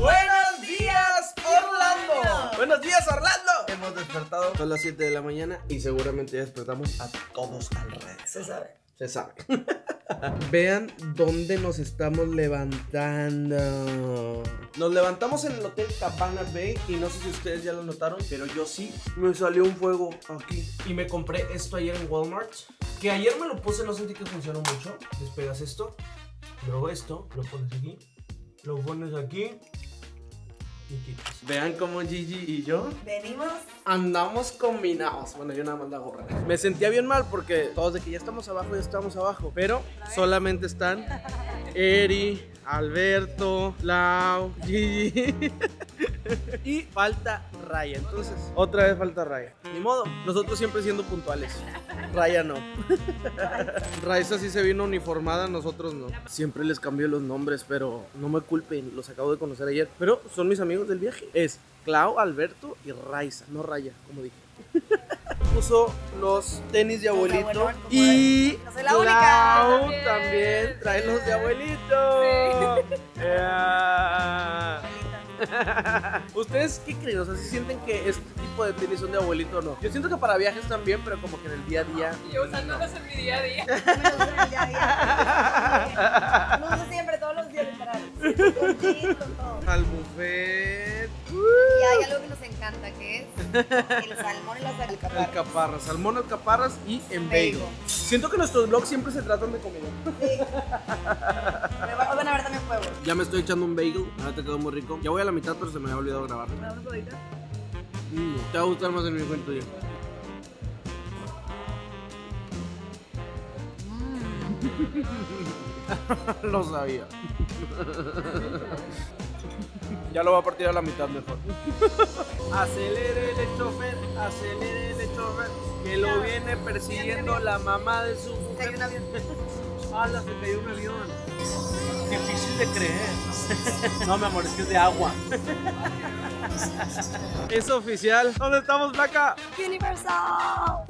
¡Buenos días, Orlando! ¡Buenos días, Orlando! Hemos despertado, son las 7 de la mañana y seguramente ya despertamos a todos alrededor. Se sabe. Se sabe. Vean dónde nos estamos levantando. Nos levantamos en el Hotel Cabana Bay. Y no sé si ustedes ya lo notaron, pero yo sí. Me salió un fuego aquí. Y me compré esto ayer en Walmart, que ayer me lo puse, no sentí que funcionó mucho. Despegas esto, luego esto, lo pones aquí, lo pones aquí. Vean cómo Gigi y yo venimos, andamos combinados. Bueno, yo nada más la gorra. Me sentía bien mal porque todos de que ya estamos abajo, pero solamente están Eri, Alberto, Lau, Gigi y falta Raya. Entonces, otra vez falta Raya. Ni modo, nosotros siempre siendo puntuales. Raya no. Raiza sí se vino uniformada, nosotros no. Siempre les cambio los nombres, pero no me culpen, los acabo de conocer ayer. Pero son mis amigos del viaje. Es Clau, Alberto y Raiza, no Raya, como dije. Puso los tenis de abuelito y Clau también trae los de abuelito. ¿Ustedes qué creen? O sea, ¿sí sienten que este tipo de tenis son de abuelito o no? Yo siento que para viajes también, pero como que en el día a día. Yo usándolos en mi día a día. No uso siempre, todos los días literal. Con jeans, con todo. Al buffet. Y hay algo que nos encanta, que es el salmón y las alcaparras. Alcaparras, salmón, alcaparras y embeigo. Siento que nuestros vlogs siempre se tratan de comida. Sí. Van a ver también huevos. Ya me estoy echando un bagel, ahora te quedó muy rico. Ya voy a la mitad, pero se me había olvidado grabar. ¿Vamos ahorita? Te va a gustar más en mi cuento yo. Lo sabía. Ya lo va a partir a la mitad mejor. Acelere el chofer, que lo viene persiguiendo la mamá de su mujer. Se cayó un avión. ¡Hala, se cayó un avión! Difícil de creer. No, mi amor, es que es de agua. Es oficial. ¿Dónde estamos, Blanca? ¡Universal!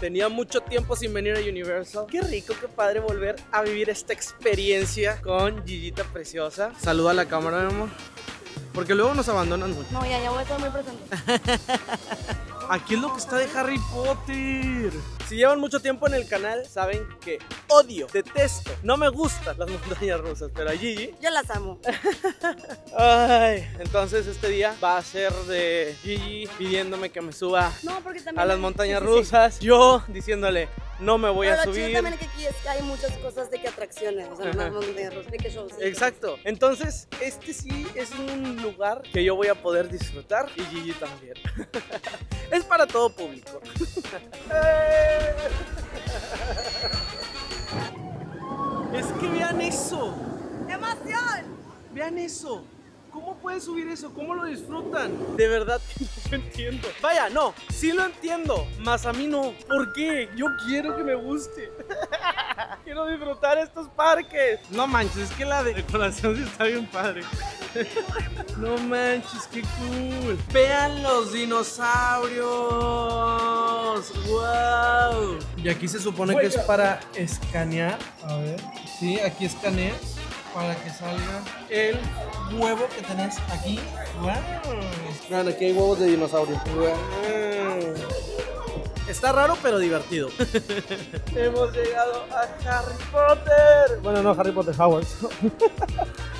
Tenía mucho tiempo sin venir a Universal. Qué rico, qué padre volver a vivir esta experiencia con Gigita preciosa. Saluda a la cámara, mi amor, porque luego nos abandonan mucho. No, ya voy a estar muy presente. Aquí es lo que está de Harry Potter. Si llevan mucho tiempo en el canal, saben que odio, detesto, no me gustan las montañas rusas, pero a Gigi yo las amo. Ay, entonces este día va a ser de Gigi pidiéndome que me suba a las montañas rusas. Yo diciéndole, no me voy a subir. Pero lo chido también es que aquí hay muchas cosas de que atracciones, o sea, no montañas rusas, de que shows. Exacto. Entonces, este sí es un lugar que yo voy a poder disfrutar y Gigi también. Es para todo público. Es que vean eso. ¡Emoción! Vean eso. ¿Cómo pueden subir eso? ¿Cómo lo disfrutan? De verdad no lo entiendo. Vaya, no, sí lo entiendo, mas a mí no. ¿Por qué? Yo quiero que me guste. Quiero disfrutar estos parques. No manches, es que la decoración sí está bien padre. No manches, qué cool. Vean los dinosaurios. Wow. Y aquí se supone que es para escanear. A ver, sí, aquí escaneas para que salga el huevo que tenés aquí. Wow. Vean, aquí hay huevos de dinosaurio. Wow. Está raro, pero divertido. Hemos llegado a Harry Potter. Bueno, no, Harry Potter, Howard.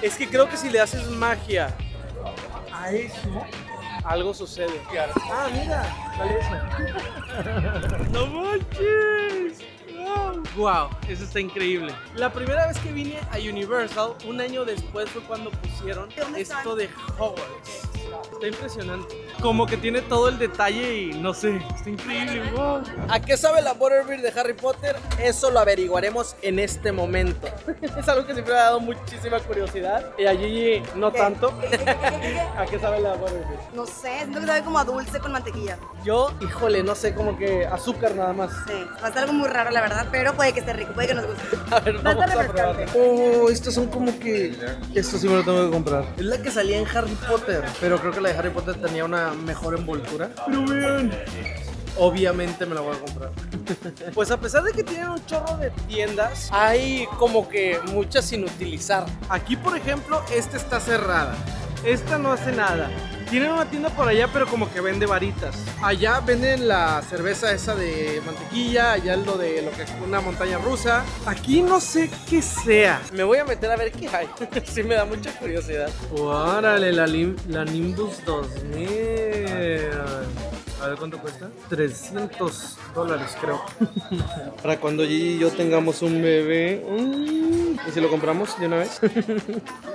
Es que creo que si le haces magia a eso, algo sucede. Ah, mira, vale eso. ¡No manches! Wow, eso está increíble. La primera vez que vine a Universal, un año después, fue cuando pusieron esto de Hogwarts. Está impresionante. Como que tiene todo el detalle y no sé, está increíble. Wow. ¿A qué sabe la Butterbeer de Harry Potter? Eso lo averiguaremos en este momento. Es algo que siempre me ha dado muchísima curiosidad. Y a Gigi no tanto. ¿A qué sabe la Butterbeer? No sé, siento que sabe como a dulce con mantequilla. Yo, híjole, no sé, como que azúcar nada más. Sí, va a ser algo muy raro la verdad, pero puede que esté rico, puede que nos guste. A ver, vamos a probarlo. Oh, estos son como que... Esto sí me lo tengo que comprar. Es la que salía en Harry Potter, pero creo que la de Harry Potter tenía una mejor envoltura. Pero vean, obviamente me la voy a comprar. Pues a pesar de que tienen un chorro de tiendas, hay como que muchas sin utilizar. Aquí, por ejemplo, esta está cerrada. Esta no hace nada. Tienen una tienda por allá, pero como que vende varitas. Allá venden la cerveza esa de mantequilla, allá lo de lo que es una montaña rusa. Aquí no sé qué sea. Me voy a meter a ver qué hay. Sí me da mucha curiosidad. Órale, la Nimbus 2000. A ver cuánto cuesta. $300 creo. Para cuando Gigi y yo tengamos un bebé. ¿Y si lo compramos de una vez?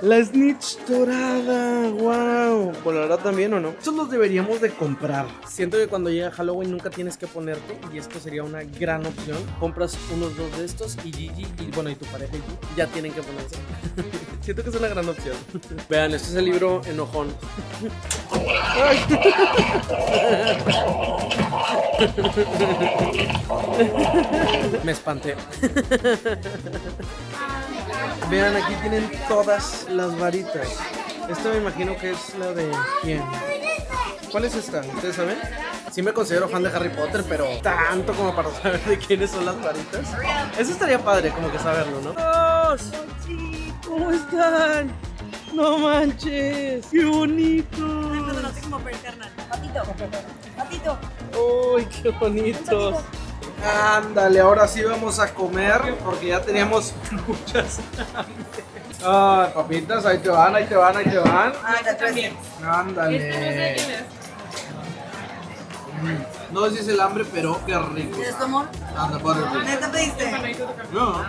La Snitch dorada, wow. ¿Volará también o no? Estos los deberíamos de comprar. Siento que cuando llega Halloween nunca tienes que ponerte, y esto sería una gran opción. Compras unos dos de estos y Gigi, y tu pareja Gigi, ya tienen que ponerse. Siento que es una gran opción. Vean, este es el libro enojón. Ay. Me espanté. Vean, aquí tienen todas las varitas. Esta me imagino que es la de quién. ¿Cuál es esta? ¿Ustedes saben? Sí me considero fan de Harry Potter, pero tanto como para saber de quiénes son las varitas. Eso estaría padre, como que saberlo, ¿no? ¡Oh, Sochi! ¿Cómo están? ¡No manches! ¡Qué bonito! No conocí como per carnal. Patito, patito. ¡Uy, qué bonitos! Ándale, ahora sí vamos a comer porque ya teníamos muchas hambre. Ah, papitas, ahí te van, ahí te van, ahí te van. Ah, está también. Ándale. No sé si es el hambre, pero qué rico. ¿Quieres tu amor? Anda, Butterbeer. ¿Neta pediste? No.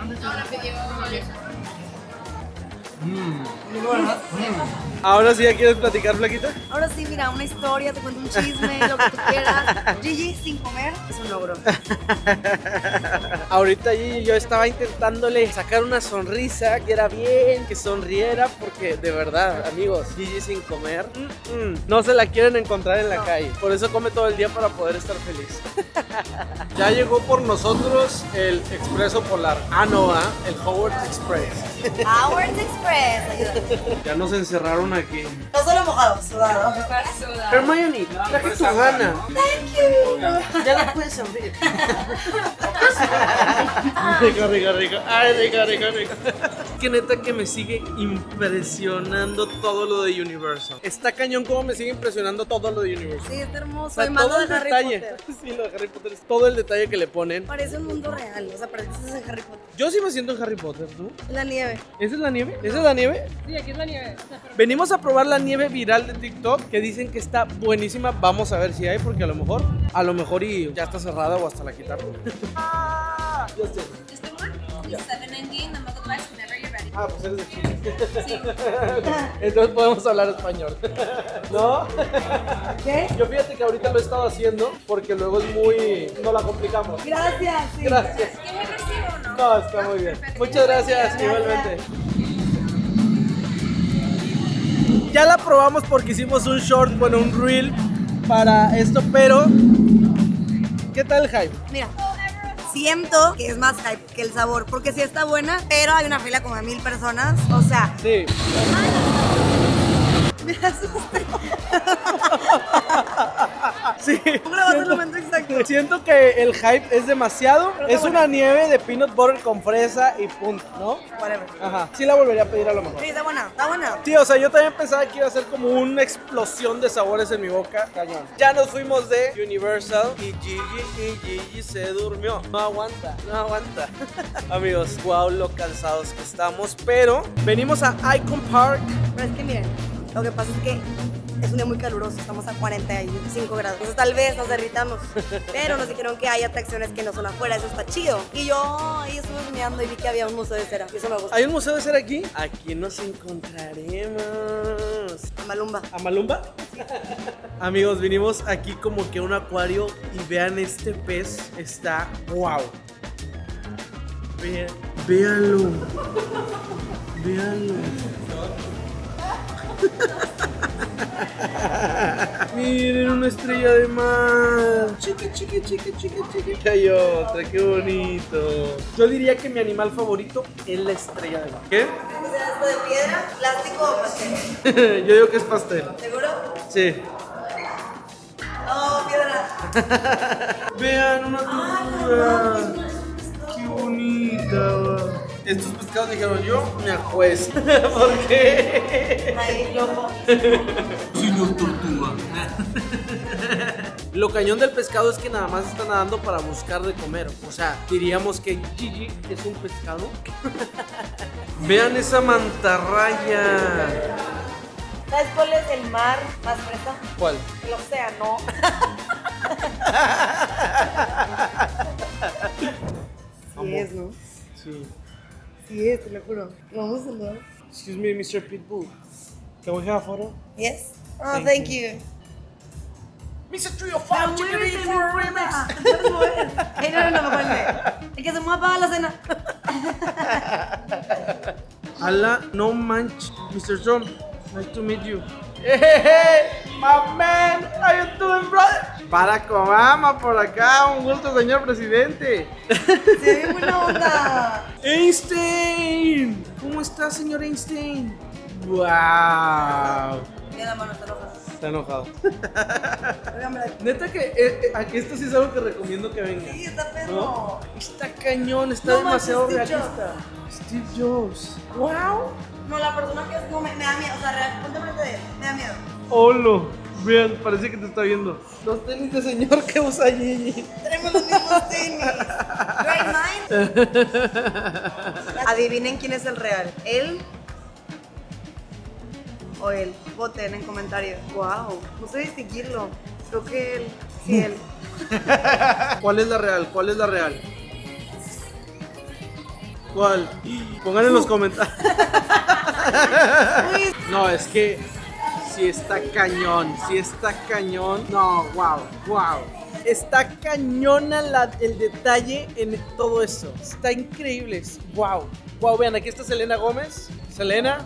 Ahora ¿Ahora sí ya quieres platicar, Flaquita? Ahora sí, mira, una historia, te cuento un chisme, lo que tú quieras. Gigi sin comer es un logro. Ahorita Gigi yo estaba intentándole sacar una sonrisa, que era bien, que sonriera, porque de verdad, amigos, Gigi sin comer, no se la quieren encontrar en la calle. Por eso come todo el día para poder estar feliz. Ya llegó por nosotros el Expreso Polar. Ah, no, ¿ah? El Howard Express. Howard Express. Ya nos encerraron aquí. No solo mojados, sudados. Hermione, traje tu gana. Thank you. Ya la puedes abrir. Rico, rico, rico. Ay, rico, rico, rico. Que neta que me sigue impresionando todo lo de Universal. Está cañón como me sigue impresionando todo lo de Universal. Sí, está hermoso. O sea, todo el detalle. Sí, lo de Harry Potter es todo el detalle que le ponen. Parece un mundo real, o sea, pareces en Harry Potter. Yo sí me siento en Harry Potter, ¿tú? La nieve. ¿Esa es la nieve? ¿Esa es la nieve? Sí, aquí es la nieve. Venimos a probar la nieve viral de TikTok, que dicen que está buenísima. Vamos a ver si hay, porque a lo mejor y ya está cerrada o hasta la quitaron. Ah, ya estoy. Ah, pues eres de Chile. Sí. Entonces podemos hablar español. ¿No? ¿Qué? Yo fíjate que ahorita lo he estado haciendo porque luego es muy... No la complicamos. Gracias. Sí. Gracias. ¿Es que me recibo o no? No, está muy bien. Perfecto. Muchas gracias, igualmente. Ya la probamos porque hicimos un short, bueno, un reel para esto, pero... ¿Qué tal el hype? Mira. Siento que es más hype que el sabor, porque sí está buena, pero hay una fila como de 1000 personas, o sea... Sí. Me asusté. Sí. Siento, el momento exacto. Siento que el hype es demasiado. Es bueno. Una nieve de peanut butter con fresa y punto, ¿no? Whatever. Ajá. Sí la volvería a pedir a lo mejor. Sí, está buena, está buena. Sí, o sea, yo también pensaba que iba a ser como una explosión de sabores en mi boca. Cañón. Ya nos fuimos de Universal y Gigi se durmió. No aguanta, no aguanta. Amigos, wow, lo cansados que estamos, pero venimos a Icon Park. Pero es que miren, lo que pasa es que es un día muy caluroso, estamos a 45 grados. Entonces tal vez nos derritamos. Pero nos dijeron que hay atracciones que no son afuera, eso está chido. Y yo ahí estuve mirando y vi que había un museo de cera. Y eso me gusta. ¿Hay un museo de cera aquí? Aquí nos encontraremos. A Malumba. ¿A Malumba? Amigos, vinimos aquí como que a un acuario y vean este pez. Está wow. Véanlo. Véanlo. Miren una estrella de mar. Chiqui, chiqui, chiqui, chiqui, chiqui. Hay otra, qué bonito. Yo diría que mi animal favorito es la estrella de mar. ¿Qué? ¿Es esto de piedra, plástico o pastel? Yo digo que es pastel. ¿Seguro? Sí. No, piedra. Vean una tortuga. Qué bonita. Estos pescados dijeron yo, una juez. ¿Por qué? Ay, loco. Soy una tortuga. Lo cañón del pescado es que nada más está nadando para buscar de comer. O sea, diríamos que Gigi es un pescado. Vean esa mantarraya. ¿Sabes cuál es el mar más fresa? ¿Cuál? El océano. Sí es, ¿no? Sí. Sí es, te lo juro. Vamos a hablar. Excuse me, Mr. Pitbull. Can we have a photo? Yes. Oh, thank you. Mr. 305, chicken eat for a remix. Hey, no, vuelve. El que se mueva para la cena. Ala, no manches. Mr. Trump, nice to meet you. Hey, my man, how you doing, brother? Barack Obama por acá, un gusto, señor presidente. Se ve buena onda. Einstein, ¿cómo está, señor Einstein? Wow. Mira la mano, está roja. Está enojado. Neta que esto sí es algo que recomiendo que venga. Sí, está perro. ¿No? Está cañón, está demasiado realista. Steve Jobs. Wow. No, la persona que es como me da miedo. O sea, real, ponte frente de él, me da miedo. Olo, vean, parece que te está viendo. Los tenis de señor que usa Gigi. Tenemos los mismos tenis. Great mind. Adivinen quién es el real. Él. O él, voten en comentarios. Wow, no sé distinguirlo. Creo que él, sí él. ¿Cuál es la real? ¿Cuál es la real? ¿Cuál? Pongan en los comentarios. No, es que sí está cañón, sí está cañón. No, wow, wow. Está cañona el detalle en todo eso. Está increíble, wow. Wow, vean, aquí está Selena Gómez. Selena.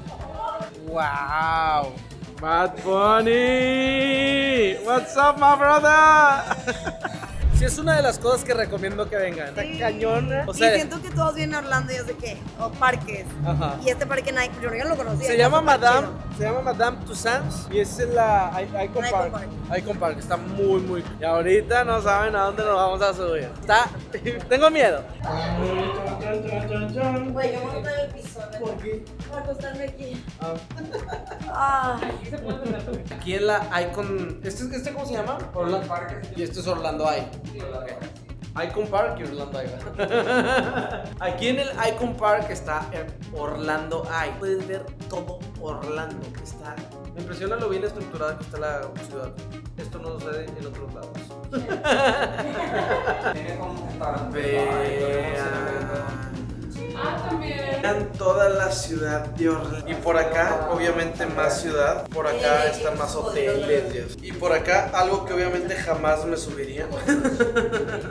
Wow, Bad Bunny, what's up, my brother? Sí, es una de las cosas que recomiendo que vengan. Sí. Está cañona. O sea, y siento que todos vienen a Orlando, yo sé qué, o parques. Ajá. Y este parque Nike, yo no lo conocía. Se llama Madame Tussauds y es en la Icon Park. Está muy, muy. Y ahorita no saben a dónde nos vamos a subir. Está. Tengo miedo. Güey, yo monto el piso. ¿Por qué? Para acostarme aquí. Ah. Aquí en la Icon. ¿Este cómo se llama? Orlando Park. Y este es Orlando Eye. Icon Park y Orlando Eye. Aquí en el Icon Park está Orlando Eye. Puedes ver todo Orlando. Está. Me impresiona lo bien estructurada que está la ciudad. Esto no sucede en otros lados. Tiene como también. Vean toda la ciudad de Orlando. Y por acá, obviamente, más ciudad. Por acá están más hoteles. Y por acá, algo que obviamente jamás me subiría.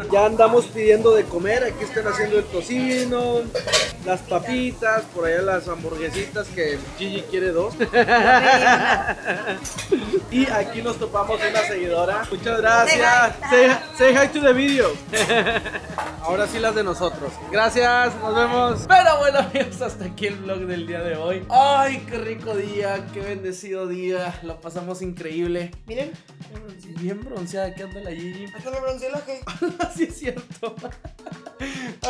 Ya andamos pidiendo de comer. Aquí están haciendo el tocino, las papitas, por allá las hamburguesitas que Gigi quiere dos. Y aquí nos topamos una seguidora. Muchas gracias. Say hi to the video. Ahora sí las de nosotros. Gracias, nos vemos. Pero bueno, amigos, hasta aquí el vlog del día de hoy. Ay, qué rico día, qué bendecido día. Lo pasamos increíble. Miren, bien bronceada, ¿qué anda la Gigi? Hasta me bronceé la que. Sí, es cierto.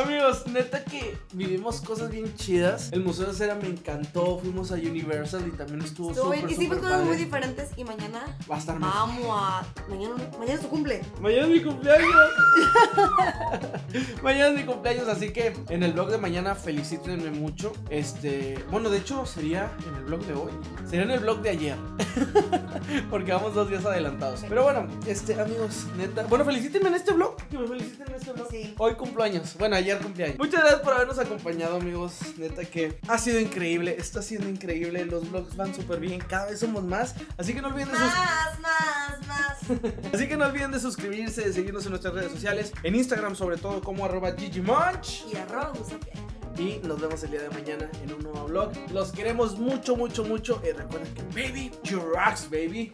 Amigos, neta que vivimos cosas bien chidas. El Museo de Cera me encantó. Fuimos a Universal y también estuvo súper padre. Hicimos cosas muy diferentes y mañana va a estar más. Vamos a... Mañana es tu cumple. Mañana es mi cumpleaños. Mañana es mi cumpleaños, así que en el vlog de mañana felicítenme mucho. Bueno, de hecho sería en el vlog de hoy. Sería en el vlog de ayer. Porque vamos 2 días adelantados. Pero bueno, amigos, neta. Bueno, felicítenme en este vlog. Que me feliciten en este vlog. Sí. Hoy cumplo años. Bueno, ayer cumpleaños. Muchas gracias por habernos acompañado, amigos. Neta que ha sido increíble. Está siendo increíble. Los vlogs van súper bien. Cada vez somos más. Así que no olviden de Así que no olviden de suscribirse, de seguirnos en nuestras redes sociales. En Instagram, sobre todo, como @gigimunch y @gusapia. Y nos vemos el día de mañana en un nuevo vlog. Los queremos mucho, mucho, mucho. Y recuerden que, baby, you rocks, baby.